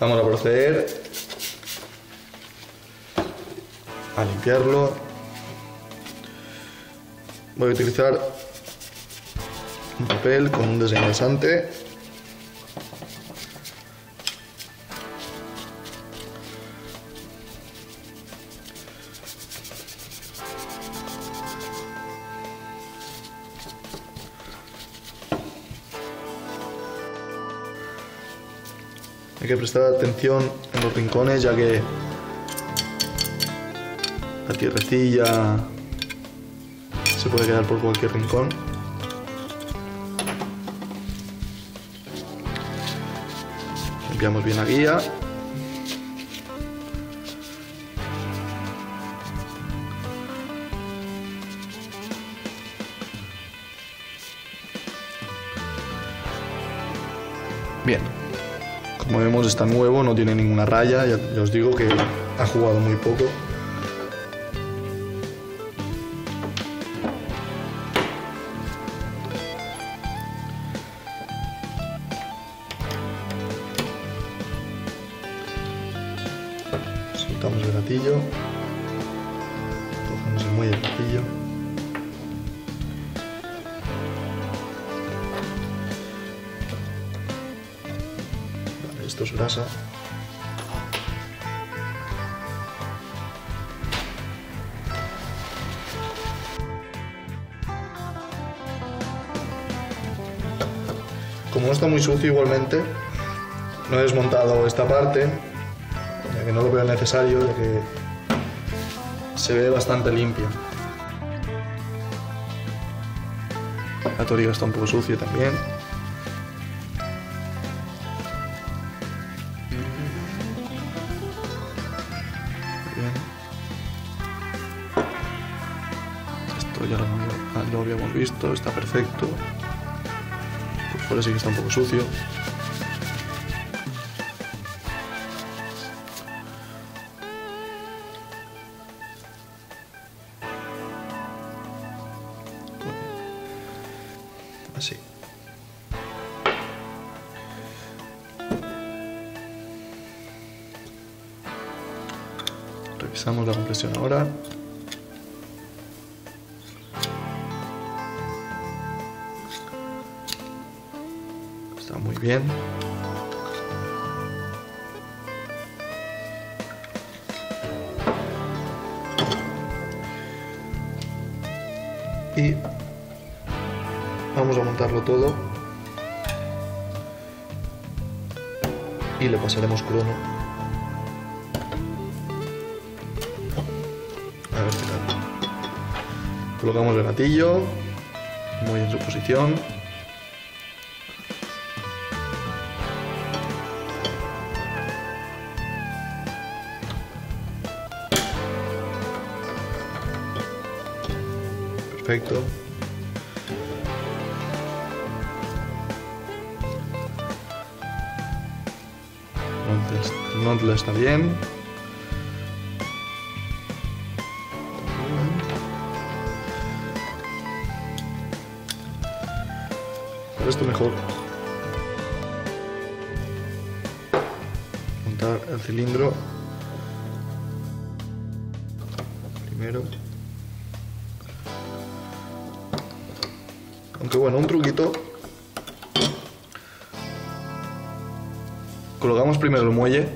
Vamos a proceder a limpiarlo. Voy a utilizar un papel con un desengrasante. Hay que prestar atención en los rincones, ya que la tierrecilla se puede quedar por cualquier rincón. Limpiamos bien la guía. Bien. Como vemos, está nuevo, no tiene ninguna raya, ya os digo que ha jugado muy poco. Soltamos el gatillo, cogemos el muelle del gatillo. Esto es grasa. Como no está muy sucio, igualmente no he desmontado esta parte, ya que no lo veo necesario, ya que se ve bastante limpio. La toriga está un poco sucia también. Esto ya lo habíamos visto, está perfecto. Por fuera sí que está un poco sucio. Así. Revisamos la compresión ahora. Está muy bien. Y vamos a montarlo todo y le pasaremos cromo. A ver qué tal. Colocamos el gatillo muy en su posición. Perfecto. El nozzle está bien. Por esto mejor. Montar el cilindro primero. Aunque bueno, un truquito. Colocamos primero el muelle,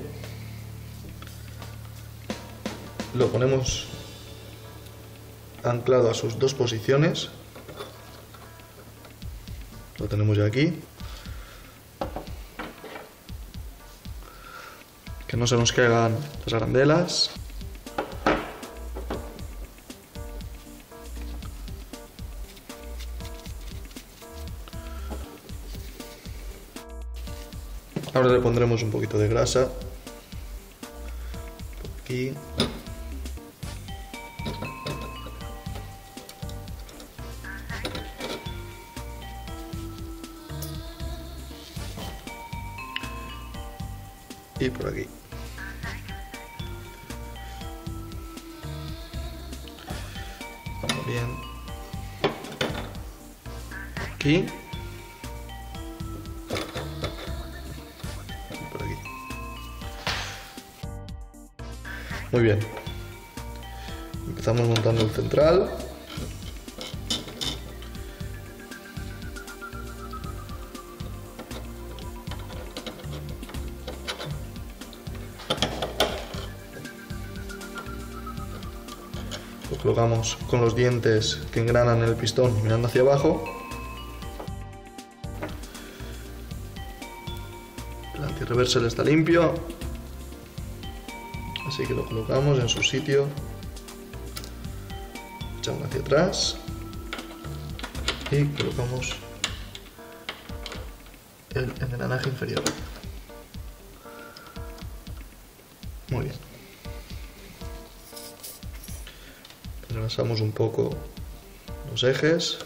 lo ponemos anclado a sus dos posiciones, lo tenemos ya aquí, que no se nos caigan las arandelas. Ahora le pondremos un poquito de grasa aquí. Y por aquí. Bien. Aquí. Muy bien. Empezamos montando el central. Lo colocamos con los dientes que engranan el pistón mirando hacia abajo. El anti-reversal está limpio, así que lo colocamos en su sitio. Echamos hacia atrás y colocamos el engranaje inferior. Muy bien. Engrasamos un poco los ejes.